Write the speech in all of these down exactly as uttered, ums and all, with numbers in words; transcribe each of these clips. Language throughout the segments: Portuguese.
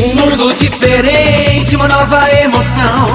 Um mundo diferente, uma nova emoção.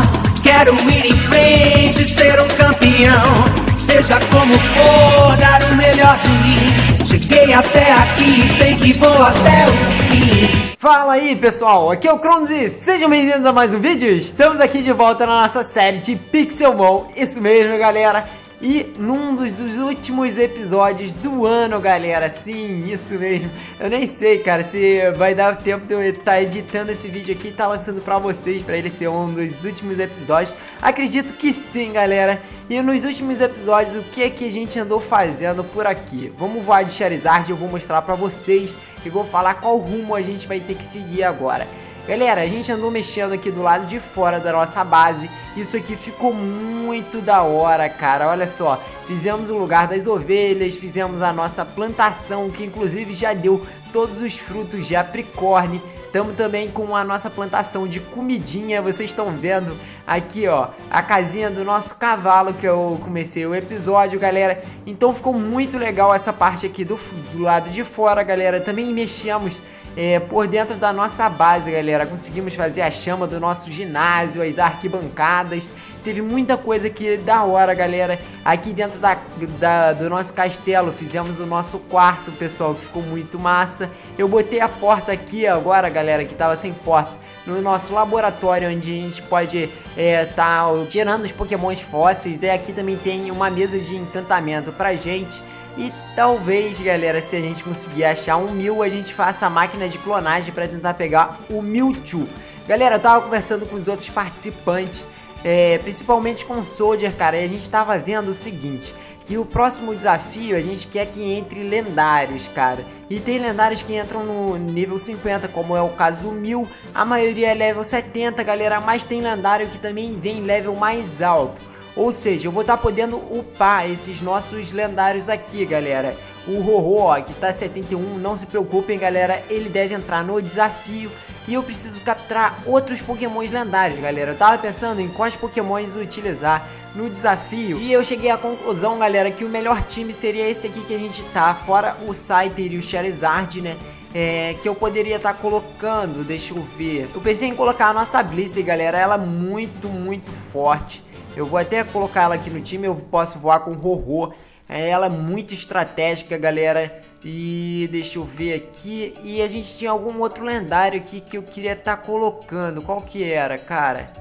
Quero ir em frente, ser um campeão. Seja como for, dar o melhor de mim. Cheguei até aqui, sei que vou até o fim. Fala aí pessoal, aqui é o Kronos e sejam bem-vindos a mais um vídeo. Estamos aqui de volta na nossa série de Pixelmon, isso mesmo galera. E num dos últimos episódios do ano galera, sim, isso mesmo. Eu nem sei cara, se vai dar tempo de eu estar editando esse vídeo aqui e estar lançando pra vocês, pra ele ser um dos últimos episódios. Acredito que sim galera. E nos últimos episódios, o que é que a gente andou fazendo por aqui? Vamos voar de Charizard, eu vou mostrar pra vocês e vou falar qual rumo a gente vai ter que seguir agora. Galera, a gente andou mexendo aqui do lado de fora da nossa base. Isso aqui ficou muito da hora, cara. Olha só, fizemos o lugar das ovelhas, fizemos a nossa plantação, que inclusive já deu todos os frutos de apricorne. Estamos também com a nossa plantação de comidinha, vocês estão vendo aqui ó, a casinha do nosso cavalo que eu comecei o episódio, galera. Então ficou muito legal essa parte aqui do, do lado de fora, galera. Também mexemos é, por dentro da nossa base, galera. Conseguimos fazer a chama do nosso ginásio, as arquibancadas. Teve muita coisa aqui da hora, galera. Aqui dentro da, da, do nosso castelo fizemos o nosso quarto, pessoal, que ficou muito massa. Eu botei a porta aqui agora, galera. Galera que tava sem porta, no nosso laboratório onde a gente pode é, tá tirando os pokémons fósseis. E aqui também tem uma mesa de encantamento pra gente. E talvez galera, se a gente conseguir achar um Mew, a gente faça a máquina de clonagem pra tentar pegar o Mewtwo. Galera, eu tava conversando com os outros participantes, é, principalmente com o Soldier, cara. E a gente tava vendo o seguinte, que o próximo desafio a gente quer que entre lendários, cara. E tem lendários que entram no nível cinquenta, como é o caso do Mew. A maioria é level setenta, galera, mas tem lendário que também vem level mais alto. Ou seja, eu vou estar tá podendo upar esses nossos lendários aqui, galera. O Ho-Oh, que tá setenta e um, não se preocupem, galera, ele deve entrar no desafio. E eu preciso capturar outros pokémons lendários, galera. Eu tava pensando em quais pokémons utilizar no desafio. E eu cheguei à conclusão, galera, que o melhor time seria esse aqui que a gente tá. Fora o Scyther e o Charizard, né? É, que eu poderia estar tá colocando, deixa eu ver. Eu pensei em colocar a nossa Blissey, galera. Ela é muito, muito forte. Eu vou até colocar ela aqui no time. Eu posso voar com o Ho-Oh. Ela é muito estratégica, galera. E deixa eu ver aqui. E a gente tinha algum outro lendário aqui que eu queria estar tá colocando. Qual que era, cara?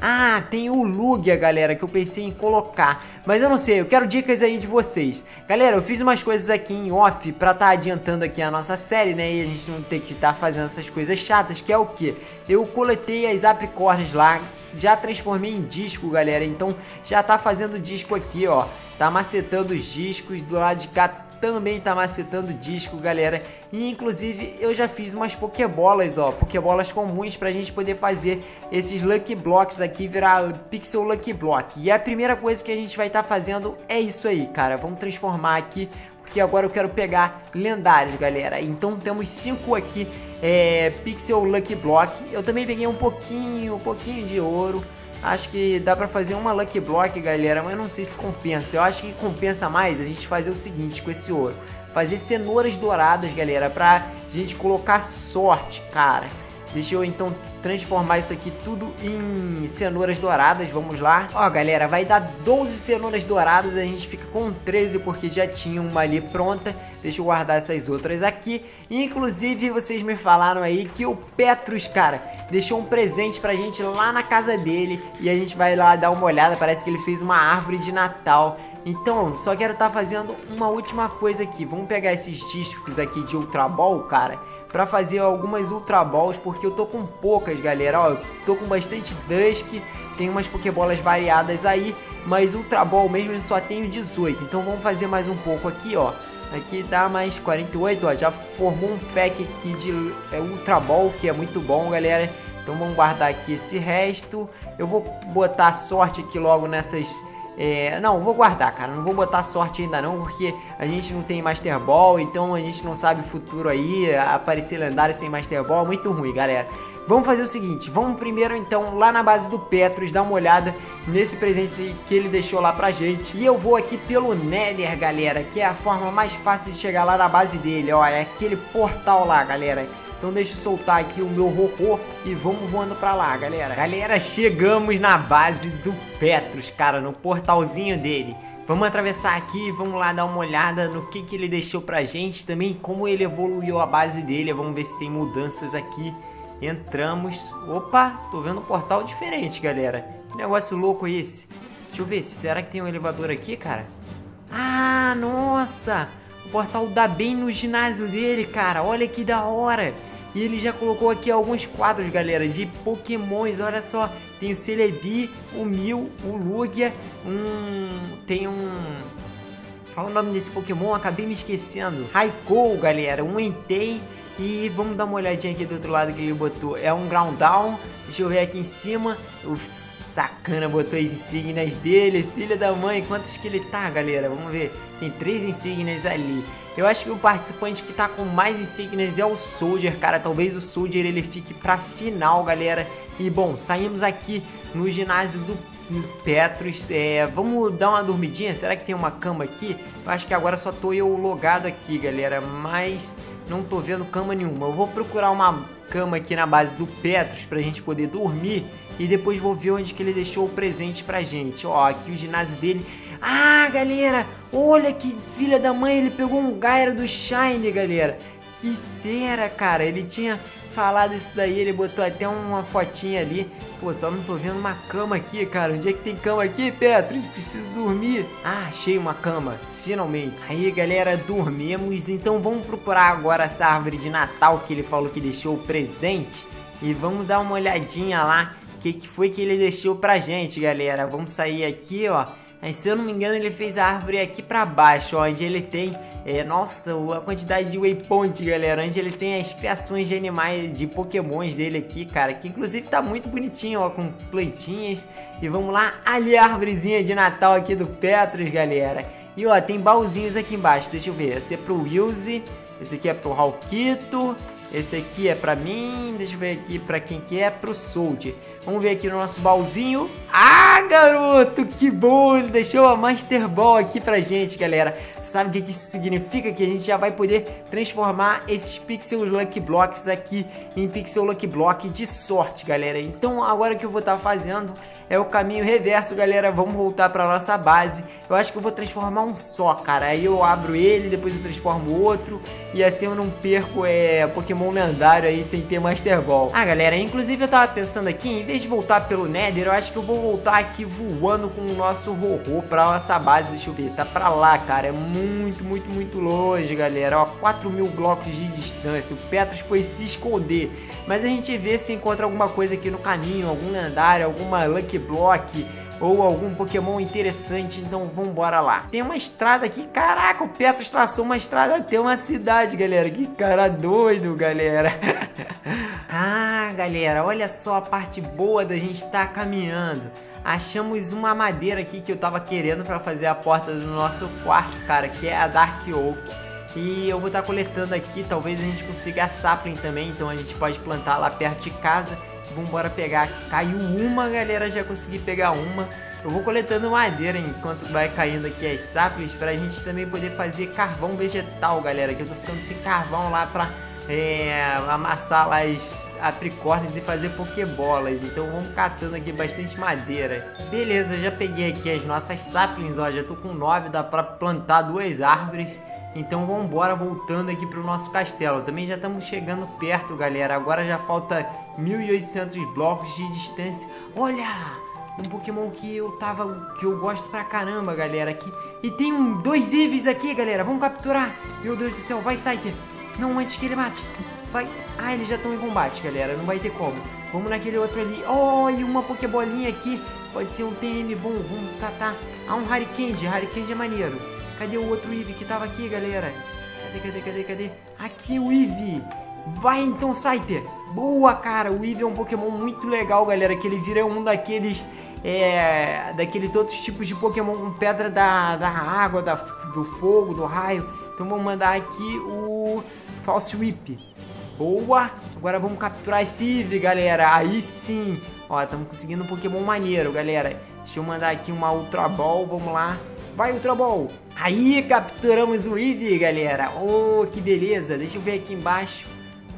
Ah, tem o Lugia, galera, que eu pensei em colocar. Mas eu não sei, eu quero dicas aí de vocês. Galera, eu fiz umas coisas aqui em off pra tá adiantando aqui a nossa série, né? E a gente não ter que tá fazendo essas coisas chatas, que é o que? Eu coletei as apricornes lá, já transformei em disco, galera. Então já tá fazendo disco aqui, ó. Tá macetando os discos. Do lado de cá também tá macetando disco, galera. E inclusive eu já fiz umas pokebolas, ó, pokebolas comuns pra gente poder fazer esses lucky blocks aqui virar pixel lucky block. E a primeira coisa que a gente vai estar tá fazendo é isso aí, cara. Vamos transformar aqui, porque agora eu quero pegar lendários, galera. Então temos cinco aqui é, pixel lucky block. Eu também peguei um pouquinho, um pouquinho de ouro. Acho que dá pra fazer uma Lucky Block, galera, mas eu não sei se compensa. Eu acho que compensa mais a gente fazer o seguinte com esse ouro. Fazer cenouras douradas, galera, pra gente colocar sorte, cara. Deixa eu então transformar isso aqui tudo em cenouras douradas, vamos lá. Ó, galera, vai dar doze cenouras douradas, a gente fica com treze porque já tinha uma ali pronta. Deixa eu guardar essas outras aqui. Inclusive, vocês me falaram aí que o Petrus, cara, deixou um presente pra gente lá na casa dele. E a gente vai lá dar uma olhada, parece que ele fez uma árvore de Natal. Então, só quero estar tá fazendo uma última coisa aqui. Vamos pegar esses discos aqui de Ultra Ball, cara, pra fazer algumas Ultra Balls, porque eu tô com poucas, galera. Ó, eu tô com bastante Dusk, tem umas Pokébolas variadas aí, mas Ultra Ball mesmo eu só tenho dezoito. Então vamos fazer mais um pouco aqui, ó. Aqui dá mais quarenta e oito, ó. Já formou um pack aqui de é, Ultra Ball, que é muito bom, galera. Então vamos guardar aqui esse resto. Eu vou botar sorte aqui logo nessas... É, não, vou guardar, cara, não vou botar sorte ainda não, porque a gente não tem Master Ball, então a gente não sabe o futuro aí, aparecer lendário sem Master Ball é muito ruim, galera. Vamos fazer o seguinte, vamos primeiro então lá na base do Petrus, dar uma olhada nesse presente que ele deixou lá pra gente. E eu vou aqui pelo Nether, galera, que é a forma mais fácil de chegar lá na base dele, ó, é aquele portal lá, galera. Então deixa eu soltar aqui o meu Ho-Oh e vamos voando pra lá, galera. Galera, chegamos na base do Petrus, cara, no portalzinho dele. Vamos atravessar aqui, vamos lá dar uma olhada no que, que ele deixou pra gente. Também como ele evoluiu a base dele, vamos ver se tem mudanças aqui. Entramos, opa, tô vendo um portal diferente, galera. Que negócio louco é esse? Deixa eu ver, será que tem um elevador aqui, cara? Ah, nossa! O portal dá bem no ginásio dele, cara. Olha que da hora. E ele já colocou aqui alguns quadros, galera, de Pokémons. Olha só, tem o Celebi, o Mew, o Lugia. Um... tem um... qual é o nome desse Pokémon? Acabei me esquecendo. Raikou, galera, um Entei. E vamos dar uma olhadinha aqui do outro lado que ele botou. É um ground down. Deixa eu ver aqui em cima. O sacana botou as insígnias dele. Filha da mãe, quantos que ele tá, galera? Vamos ver. Tem três insígnias ali. Eu acho que o participante que tá com mais insígnias é o Soldier, cara. Talvez o Soldier ele fique pra final, galera. E bom, saímos aqui no ginásio do Petrus. É, vamos dar uma dormidinha. Será que tem uma cama aqui? Eu acho que agora só tô eu logado aqui, galera. Mas... não tô vendo cama nenhuma. Eu vou procurar uma cama aqui na base do Petrus pra gente poder dormir. E depois vou ver onde que ele deixou o presente pra gente. Ó, aqui o ginásio dele. Ah, galera! Olha que filha da mãe! Ele pegou um Gyro do Shine, galera. Que fera, cara! Ele tinha falado isso daí. Ele botou até uma fotinha ali. Pô, só não tô vendo uma cama aqui, cara. Onde é que tem cama aqui, Petrus? Preciso dormir. Ah, achei uma cama. Finalmente. Aí, galera, dormimos. Então vamos procurar agora essa árvore de Natal que ele falou que deixou o presente. E vamos dar uma olhadinha lá. O que, que foi que ele deixou pra gente, galera? Vamos sair aqui, ó. Aí, se eu não me engano, ele fez a árvore aqui pra baixo, ó, onde ele tem... é, nossa, a quantidade de waypoint, galera. Onde ele tem as criações de animais, de pokémons dele aqui, cara. Que inclusive tá muito bonitinho, ó, com plantinhas. E vamos lá, ali a árvorezinha de Natal aqui do Petrus, galera. E ó, tem baúzinhos aqui embaixo, deixa eu ver. Esse é pro Wills, esse aqui é pro Hulkito, esse aqui é pra mim, deixa eu ver aqui pra quem que é, pro Soldier. Vamos ver aqui no nosso baúzinho. Ah, garoto, que bom, ele deixou a Master Ball aqui pra gente, galera. Sabe o que, que isso significa? Que a gente já vai poder transformar esses Pixel Lucky Blocks aqui em Pixel Lucky Block de sorte, galera. Então agora o que eu vou estar fazendo é o caminho reverso, galera. Vamos voltar pra nossa base. Eu acho que eu vou transformar um só, cara. Aí eu abro ele, depois eu transformo outro. E assim eu não perco é, Pokémon lendário aí sem ter Master Ball. Ah, galera, inclusive eu tava pensando aqui, em vez de voltar pelo Nether, eu acho que eu vou voltar aqui voando com o nosso Ho-Oh pra nossa base. Deixa eu ver, tá pra lá, cara. É muito, muito, muito longe, galera. Ó, quatro mil blocos de distância. O Petrus foi se esconder. Mas a gente vê se encontra alguma coisa aqui no caminho, algum lendário, alguma Lucky Block ou algum Pokémon interessante. Então vambora lá. Tem uma estrada aqui, caraca, o Petrus traçou uma estrada até uma cidade, galera. Que cara doido, galera. Ah, galera, olha só a parte boa da gente estar tá caminhando. Achamos uma madeira aqui que eu tava querendo pra fazer a porta do nosso quarto, cara, que é a Dark Oak. E eu vou estar tá coletando aqui, talvez a gente consiga a sapling também, então a gente pode plantar lá perto de casa. Vambora pegar, caiu uma, galera, já consegui pegar uma. Eu vou coletando madeira enquanto vai caindo aqui as saplings pra gente também poder fazer carvão vegetal, galera. Que eu tô ficando sem carvão lá pra é, amassar lá as apricornes e fazer pokebolas. Então vamos catando aqui bastante madeira. Beleza, já peguei aqui as nossas saplings, ó, já tô com nove, dá pra plantar duas árvores. Então vamos embora, voltando aqui pro nosso castelo. Também já estamos chegando perto, galera. Agora já falta mil e oitocentos blocos de distância. Olha! Um Pokémon que eu tava, que eu gosto pra caramba, galera, aqui. E tem um, dois Eevees aqui, galera. Vamos capturar. Meu Deus do céu, vai, Scyther. Não, antes que ele mate. Vai. Ah, eles já estão em combate, galera. Não vai ter como. Vamos naquele outro ali. Oh, e uma Pokébolinha aqui. Pode ser um T M bom. Vamos catar. Ah, um Harikand. Harikand é maneiro. Cadê o outro Eevee que tava aqui, galera? Cadê, cadê, cadê, cadê? Aqui o Eevee! Vai então, Scyther! Boa, cara! O Eevee é um Pokémon muito legal, galera, que ele vira um daqueles... é... daqueles outros tipos de Pokémon com pedra da, da água, da, do fogo, do raio. Então vamos mandar aqui o... False Whip. Boa! Agora vamos capturar esse Eevee, galera! Aí sim! Ó, estamos conseguindo um Pokémon maneiro, galera. Deixa eu mandar aqui uma Ultra Ball, vamos lá. Vai, Ultra Ball! Aí, capturamos o Eevee, galera. Oh, que beleza. Deixa eu ver aqui embaixo.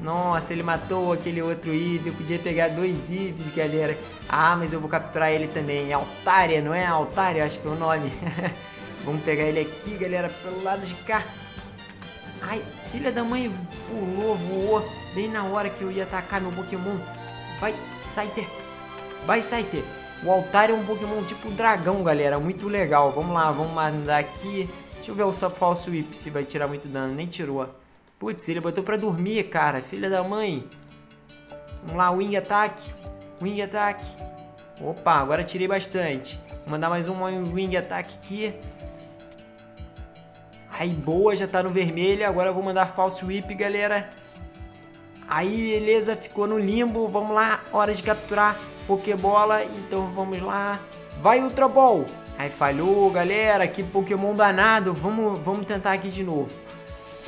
Nossa, ele matou aquele outro Eevee. Eu podia pegar dois Eevees, galera. Ah, mas eu vou capturar ele também. É Altaria, não é? Altaria, acho que é o nome. Vamos pegar ele aqui, galera, pelo lado de cá. Ai, filha da mãe, pulou, voou. Bem na hora que eu ia atacar meu Pokémon. Vai, Scyther. Vai, Scyther. O Altaria é um Pokémon tipo dragão, galera. Muito legal. Vamos lá, vamos mandar aqui. Deixa eu ver o só falso Whip se vai tirar muito dano. Nem tirou. Putz, ele botou pra dormir, cara. Filha da mãe. Vamos lá, Wing Attack. Wing Attack. Opa, agora tirei bastante. Vou mandar mais um Wing Attack aqui. Aí, boa, já tá no vermelho. Agora eu vou mandar falso Whip, galera. Aí, beleza, ficou no limbo. Vamos lá, hora de capturar Pokébola. Então, vamos lá. Vai, Ultra Ball. Aí, falhou, galera. Que Pokémon danado. Vamos, vamos tentar aqui de novo.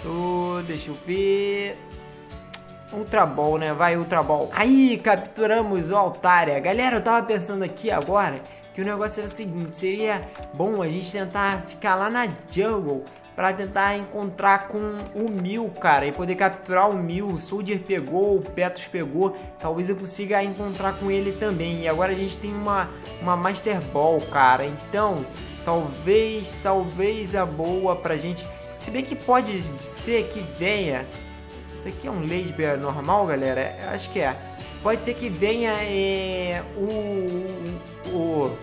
Oh, deixa eu ver. Ultra Ball, né? Vai, Ultra Ball. Aí, capturamos o Altaria. Galera, eu tava pensando aqui agora que o negócio é o seguinte: seria bom a gente tentar ficar lá na jungle pra tentar encontrar com o Mew, cara, e poder capturar o Mew. O Soldier pegou, o Petrus pegou. Talvez eu consiga encontrar com ele também. E agora a gente tem uma, uma Master Ball, cara. Então, talvez, talvez a boa pra gente... Se bem que pode ser que venha... Isso aqui é um Ladybear normal, galera? Acho que é. Pode ser que venha é, o... o...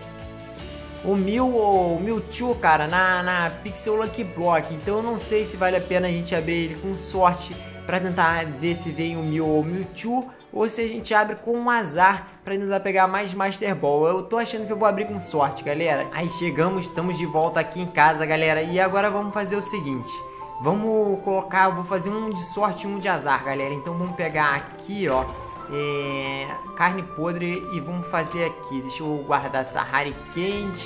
O Mew ou o Mewtwo, cara, na, na Pixel Lucky Block. Então eu não sei se vale a pena a gente abrir ele com sorte pra tentar ver se vem o Mew ou o Mewtwo, ou se a gente abre com um azar pra tentar pegar mais Master Ball. Eu tô achando que eu vou abrir com sorte, galera. Aí chegamos, estamos de volta aqui em casa, galera. E agora vamos fazer o seguinte. Vamos colocar, eu vou fazer um de sorte e um de azar, galera. Então vamos pegar aqui, ó, É, carne podre, e vamos fazer aqui. Deixa eu guardar essa Harikand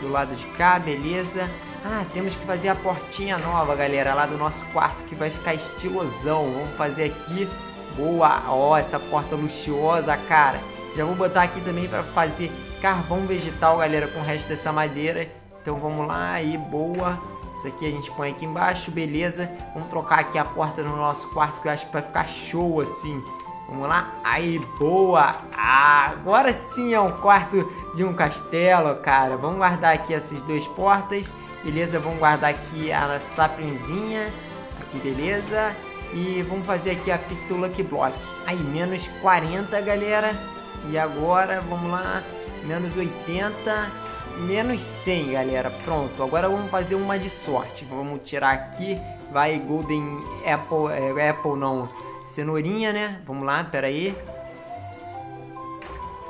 do lado de cá, beleza. Ah, temos que fazer a portinha nova, galera, lá do nosso quarto, que vai ficar estilosão. Vamos fazer aqui. Boa, ó, essa porta luxuosa, cara. Já vou botar aqui também para fazer carvão vegetal, galera, com o resto dessa madeira. Então vamos lá, aí, boa. Isso aqui a gente põe aqui embaixo, beleza. Vamos trocar aqui a porta no nosso quarto, que eu acho que vai ficar show assim. Vamos lá, aí, boa. Ah, agora sim é um quarto de um castelo, cara. Vamos guardar aqui essas duas portas, beleza. Vamos guardar aqui a saplinzinha, aqui, beleza. E vamos fazer aqui a Pixel Lucky Block. Aí, menos quarenta, galera. E agora, vamos lá, menos oitenta, menos cem, galera. Pronto, agora vamos fazer uma de sorte. Vamos tirar aqui, vai, Golden Apple, é, Apple não... Cenourinha, né? Vamos lá, pera aí.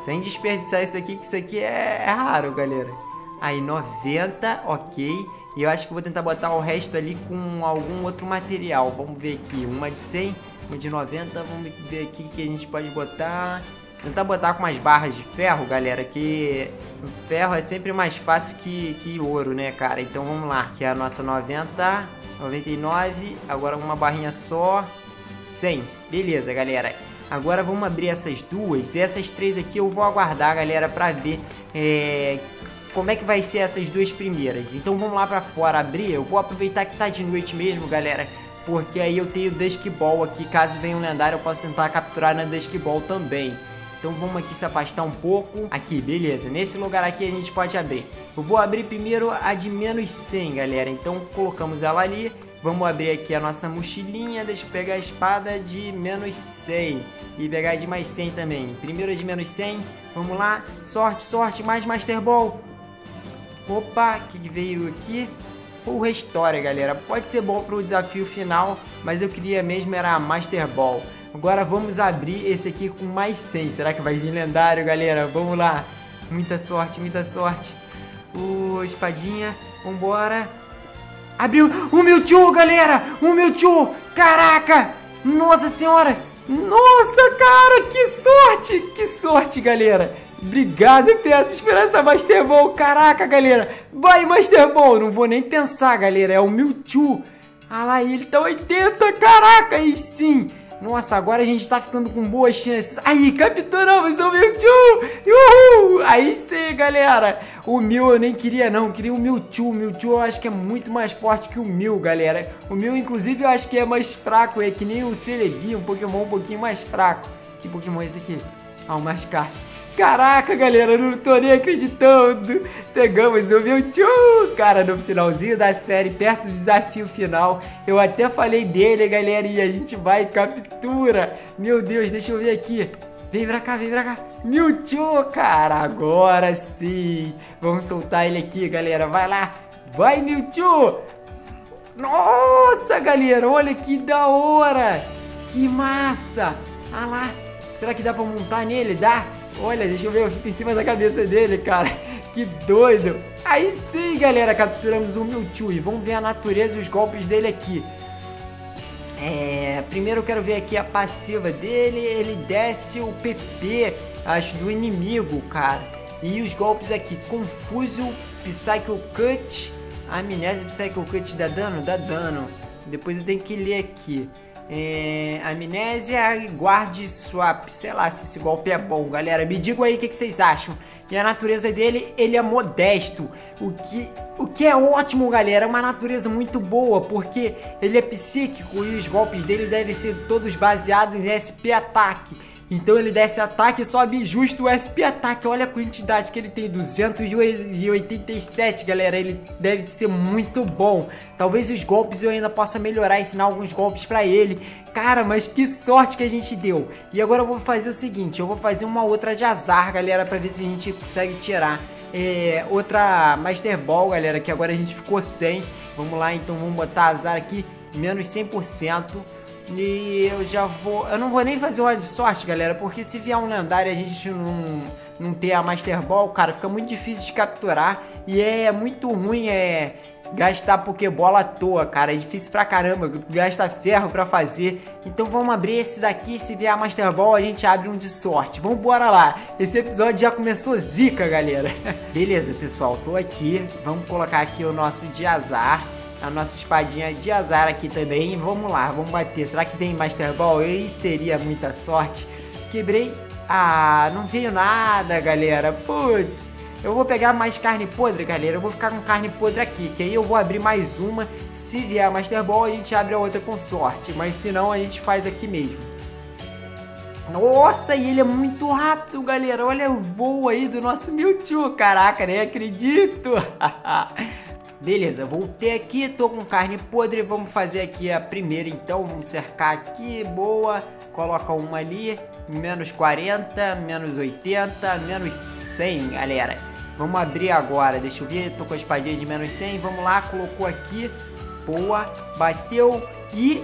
Sem desperdiçar isso aqui, que isso aqui é, é raro, galera. Aí, noventa, ok. E eu acho que vou tentar botar o resto ali com algum outro material. Vamos ver aqui, uma de cem, uma de noventa. Vamos ver aqui o que a gente pode botar. Tentar botar com umas barras de ferro, galera, que ferro é sempre mais fácil que, que ouro, né, cara? Então vamos lá, aqui é a nossa noventa, noventa e nove, agora uma barrinha só. cem, beleza, galera. Agora vamos abrir essas duas. Essas três aqui eu vou aguardar, galera, pra ver é, como é que vai ser essas duas primeiras. Então vamos lá pra fora abrir. Eu vou aproveitar que tá de noite mesmo, galera, porque aí eu tenho Dusk Ball aqui. Caso venha um lendário, eu posso tentar capturar na Dusk Ball também. Então vamos aqui se afastar um pouco. Aqui, beleza. Nesse lugar aqui a gente pode abrir. Eu vou abrir primeiro a de menos cem, galera. Então colocamos ela ali. Vamos abrir aqui a nossa mochilinha. Deixa eu pegar a espada de menos cem. E pegar a de mais cem também. Primeiro de menos cem. Vamos lá. Sorte, sorte. Mais Master Ball. Opa, o que veio aqui? Full Restore, galera. Pode ser bom para o desafio final, mas eu queria mesmo era a Master Ball. Agora vamos abrir esse aqui com mais cem. Será que vai vir lendário, galera? Vamos lá. Muita sorte, muita sorte. Ô, espadinha. Vambora. Abriu o Mewtwo, galera! O Mewtwo! Caraca! Nossa senhora! Nossa, cara! Que sorte! Que sorte, galera! Obrigado, Petrus, esperar essa Master Ball! Caraca, galera! Vai, Master Ball! Não vou nem pensar, galera! É o Mewtwo! Ah lá, ele tá oitenta! Caraca! E sim! Nossa, agora a gente tá ficando com boas chances. Aí, capturamos o Mewtwo! Uhul! Aí sim, galera! O Mew eu nem queria não, eu queria o Mewtwo. O Mewtwo eu acho que é muito mais forte que o Mew, galera. O Mew, inclusive, eu acho que é mais fraco. É que nem o Celebi, um Pokémon um pouquinho mais fraco. Que Pokémon é esse aqui? Ah, o Almáscara. Caraca, galera, eu não tô nem acreditando. Pegamos o Mewtwo. Cara, no finalzinho da série, perto do desafio final, eu até falei dele, galera, e a gente vai e captura. Meu Deus, deixa eu ver aqui. Vem pra cá, vem pra cá. Mewtwo, cara, agora sim. Vamos soltar ele aqui, galera. Vai lá, vai, Mewtwo. Nossa, galera, olha que da hora. Que massa. Ah lá, será que dá pra montar nele? Dá? Olha, deixa eu ver, eu fico em cima da cabeça dele, cara. Que doido. Aí sim, galera, capturamos o Mewtwo. E vamos ver a natureza e os golpes dele aqui. É... Primeiro eu quero ver aqui a passiva dele. Ele desce o P P, acho, do inimigo, cara. E os golpes aqui. Confuso, Psycho Cut. Amnésia, Psycho Cut dá dano? Dá dano. Depois eu tenho que ler aqui. É, amnésia e guard swap. Sei lá se esse golpe é bom, galera. Me digam aí o que, que vocês acham. E a natureza dele, ele é modesto. O que, o que é ótimo, galera. É uma natureza muito boa, porque ele é psíquico e os golpes dele devem ser todos baseados em S P ataque. Então ele desce ataque e sobe justo o S P ataque. Olha a quantidade que ele tem, duzentos e oitenta e sete, galera. Ele deve ser muito bom. Talvez os golpes eu ainda possa melhorar, ensinar alguns golpes pra ele. Cara, mas que sorte que a gente deu. E agora eu vou fazer o seguinte, eu vou fazer uma outra de azar, galera, pra ver se a gente consegue tirar é, outra Master Ball, galera, que agora a gente ficou sem. Vamos lá, então vamos botar azar aqui, menos cem por cento. E eu já vou... Eu não vou nem fazer uma de sorte, galera, porque se vier um lendário e a gente não, não ter a Master Ball, cara, fica muito difícil de capturar. E é muito ruim é gastar Pokébola à toa, cara. É difícil pra caramba, gasta ferro pra fazer. Então vamos abrir esse daqui. Se vier a Master Ball, a gente abre um de sorte. Vambora lá. Esse episódio já começou zica, galera. Beleza, pessoal, tô aqui. Vamos colocar aqui o nosso de azar. A nossa espadinha de azar aqui também. Vamos lá, vamos bater. Será que tem Master Ball? E seria muita sorte. Quebrei. Ah, não veio nada, galera. Putz. Eu vou pegar mais carne podre, galera. Eu vou ficar com carne podre aqui, que aí eu vou abrir mais uma. Se vier a Master Ball, a gente abre a outra com sorte. Mas se não, a gente faz aqui mesmo. Nossa, e ele é muito rápido, galera. Olha o voo aí do nosso Mewtwo. Caraca, nem acredito. Beleza, voltei aqui, tô com carne podre, vamos fazer aqui a primeira então, vamos cercar aqui, boa, coloca uma ali, menos quarenta, menos oitenta, menos cem, galera. Vamos abrir agora, deixa eu ver, tô com a espadinha de menos cem, vamos lá, colocou aqui, boa, bateu e...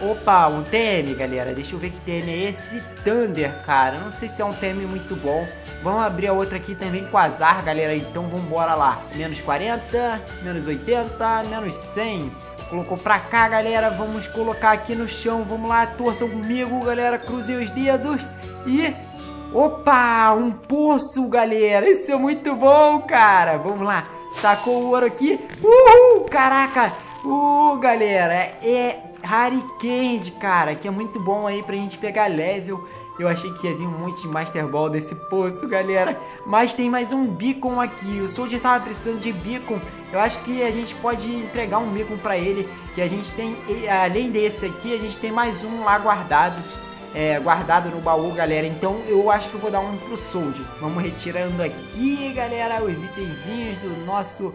Opa, um T M, galera, deixa eu ver que T M é esse, Thunder, cara, não sei se é um T M muito bom. Vamos abrir a outra aqui também com azar, galera. Então vambora lá. Menos quarenta, menos oitenta, menos cem. Colocou pra cá, galera. Vamos colocar aqui no chão. Vamos lá, torçam comigo, galera. Cruzem os dedos. E... Opa! Um poço, galera. Isso é muito bom, cara. Vamos lá. Tacou o ouro aqui. Uhul! Caraca! Uh, galera. É Harikand, cara. Que é muito bom aí pra gente pegar level. Eu achei que ia vir um monte de Master Ball desse poço, galera. Mas tem mais um beacon aqui. O Soldier tava precisando de beacon. Eu acho que a gente pode entregar um beacon pra ele. Que a gente tem, além desse aqui, a gente tem mais um lá guardado, é, guardado no baú, galera. Então eu acho que eu vou dar um pro Soldier. Vamos retirando aqui, galera, os itenzinhos do nosso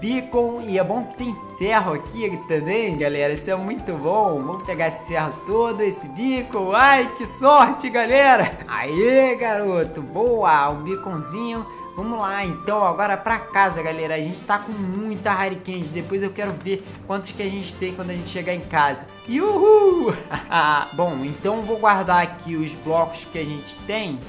beacon. E é bom que tem ferro aqui também, galera. Isso é muito bom. Vamos pegar esse ferro todo, esse beacon. Ai, que sorte, galera. Aê, garoto. Boa, um beaconzinho. Vamos lá, então. Agora pra casa, galera. A gente tá com muita Harikand. Depois eu quero ver quantos que a gente tem quando a gente chegar em casa. E uhul! Bom, então vou guardar aqui os blocos que a gente tem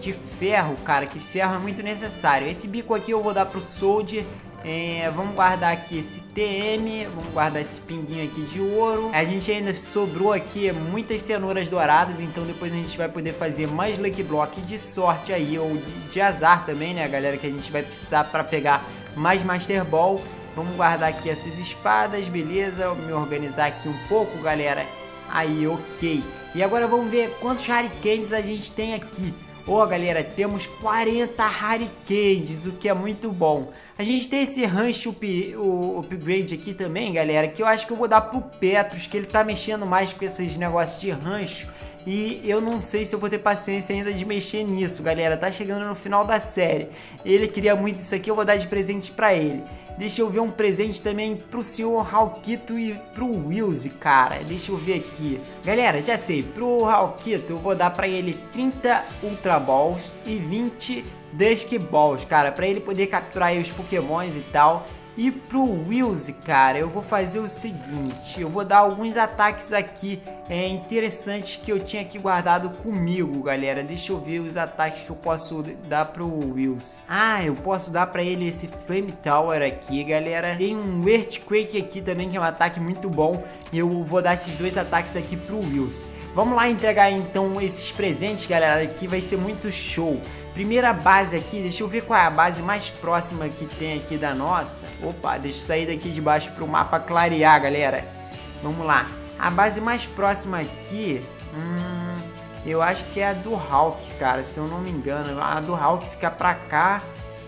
de ferro, cara. Que ferro é muito necessário. Esse beacon aqui eu vou dar pro Soldier. É, vamos guardar aqui esse T M, vamos guardar esse pinguinho aqui de ouro. A gente ainda sobrou aqui muitas cenouras douradas, então depois a gente vai poder fazer mais Lucky Block de sorte aí, ou de azar também, né, galera, que a gente vai precisar para pegar mais Master Ball. Vamos guardar aqui essas espadas, beleza, vou me organizar aqui um pouco, galera. aí, ok. E agora vamos ver quantos Harikands a gente tem aqui. Ó, oh, galera, temos quarenta Harikands, o que é muito bom. A gente tem esse rancho up, o upgrade aqui também, galera, que eu acho que eu vou dar pro Petrus, que ele tá mexendo mais com esses negócios de rancho. E eu não sei se eu vou ter paciência ainda de mexer nisso, galera. Tá chegando no final da série. Ele queria muito isso aqui, eu vou dar de presente pra ele. Deixa eu ver um presente também pro senhor Hawkito e pro Wills, cara. Deixa eu ver aqui. Galera, já sei. Pro Hawkito eu vou dar pra ele trinta Ultra Balls e vinte Dusk Balls, cara. Pra ele poder capturar aí os Pokémons e tal. E pro Wills, cara, eu vou fazer o seguinte. Eu vou dar alguns ataques aqui é, interessantes que eu tinha aqui guardado comigo, galera. Deixa eu ver os ataques que eu posso dar pro Wills. Ah, eu posso dar pra ele esse Flame Tower aqui, galera. Tem um Earthquake aqui também, que é um ataque muito bom. E eu vou dar esses dois ataques aqui pro Wills. Vamos lá entregar então esses presentes, galera, que vai ser muito show. Primeira base aqui, deixa eu ver qual é a base mais próxima que tem aqui da nossa. Opa, deixa eu sair daqui de baixo pro mapa clarear, galera. Vamos lá. A base mais próxima aqui, hum, eu acho que é a do Hulk, cara, se eu não me engano. A do Hulk fica pra cá,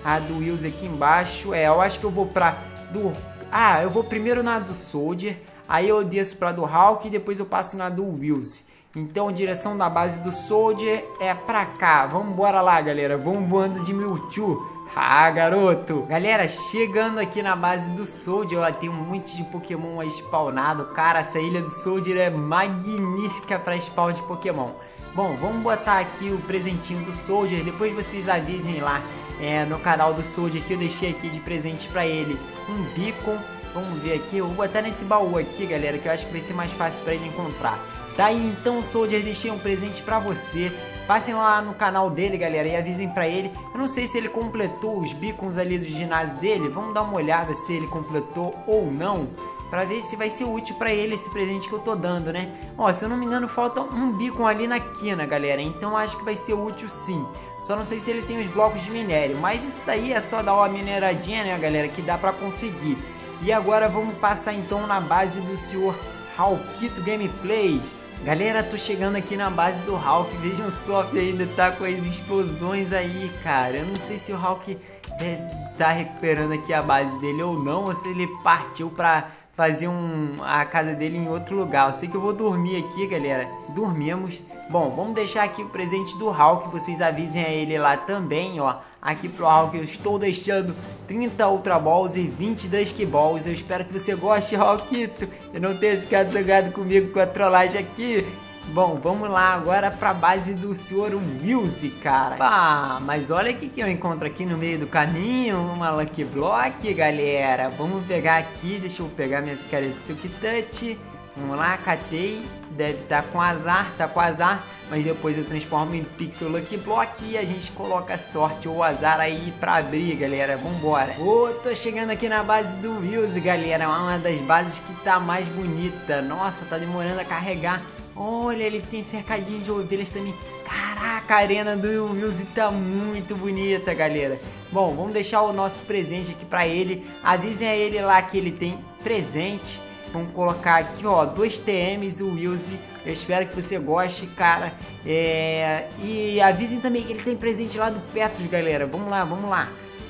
a do Wills aqui embaixo. É, eu acho que eu vou pra... do... Ah, eu vou primeiro na do Soldier, aí eu desço pra do Hulk e depois eu passo na do Wills. Então, a direção da base do Soldier é pra cá. Vamos embora lá, galera. Vamos voando de Mewtwo. Ah, garoto. Galera, chegando aqui na base do Soldier, ó, tem um monte de Pokémon aí spawnado. Cara, essa ilha do Soldier é magnífica pra spawn de Pokémon. Bom, vamos botar aqui o presentinho do Soldier. Depois vocês avisem lá é, no canal do Soldier que eu deixei aqui de presente pra ele. Um beacon. Vamos ver aqui. Eu vou botar nesse baú aqui, galera, que eu acho que vai ser mais fácil pra ele encontrar. Daí então, Soldier, deixei um presente pra você. Passem lá no canal dele, galera, e avisem pra ele. Eu não sei se ele completou os beacons ali do ginásio dele. Vamos dar uma olhada se ele completou ou não, pra ver se vai ser útil pra ele esse presente que eu tô dando, né? Ó, se eu não me engano, falta um beacon ali na quina, galera. Então acho que vai ser útil sim. Só não sei se ele tem os blocos de minério, mas isso daí é só dar uma mineradinha, né, galera, que dá pra conseguir. E agora vamos passar então na base do senhor hawkgameplays. Galera, tô chegando aqui na base do Hulk. Vejam só que ainda tá com as explosões aí, cara. Eu não sei se o Hulk é, tá recuperando aqui a base dele ou não, ou se ele partiu pra fazer um, a casa dele em outro lugar. Eu sei que eu vou dormir aqui, galera. Dormimos. Bom, vamos deixar aqui o presente do Hulk. Vocês avisem a ele lá também, ó. Aqui pro Hulk eu estou deixando trinta Ultra Balls e vinte Dusk Balls. Eu espero que você goste, Hulkito. Eu não tenho ficado zangado comigo com a trollagem aqui. Bom, vamos lá agora pra base do senhor Wills, cara. Ah, mas olha o que, que eu encontro aqui no meio do caminho. Uma Lucky Block, galera. Vamos pegar aqui. Deixa eu pegar minha picareta de Silk Touch. Vamos lá, catei. Deve estar tá com azar, tá com azar. Mas depois eu transformo em Pixel Lucky Block e a gente coloca a sorte ou azar aí pra abrir, galera. Vambora. Ô, oh, tô chegando aqui na base do Wills, galera. Uma das bases que tá mais bonita. Nossa, tá demorando a carregar. Olha, ele tem cercadinho de ovelhas também. Caraca, a arena do Wills tá muito bonita, galera. Bom, vamos deixar o nosso presente aqui pra ele. Avisem a ele lá que ele tem presente. Vamos colocar aqui, ó, dois T Ms, o Wills. Eu espero que você goste, cara. É... E avisem também que ele tem presente lá do Petrus, galera. Vamos lá, vamos lá.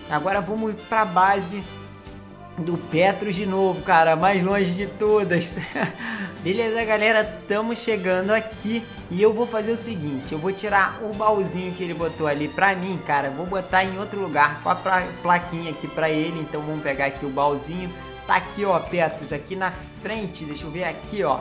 Agora vamos pra base do Petrus de novo, cara, mais longe de todas. Beleza, galera, estamos chegando aqui e eu vou fazer o seguinte, eu vou tirar o baúzinho que ele botou ali pra mim, cara, vou botar em outro lugar com a plaquinha aqui pra ele. Então vamos pegar aqui o baúzinho, tá aqui, ó, Petrus, aqui na frente, deixa eu ver aqui, ó.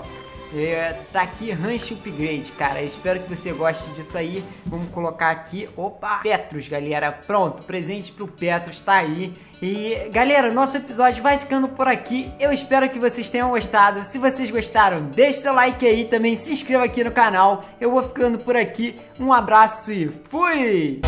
É, tá aqui Rancho Upgrade, cara. Eu espero que você goste disso aí. Vamos colocar aqui, opa, Petrus, galera. Pronto, presente pro Petrus, tá aí. E, galera, o nosso episódio vai ficando por aqui. Eu espero que vocês tenham gostado. Se vocês gostaram, deixe seu like aí também. Se inscreva aqui no canal. Eu vou ficando por aqui. Um abraço e fui!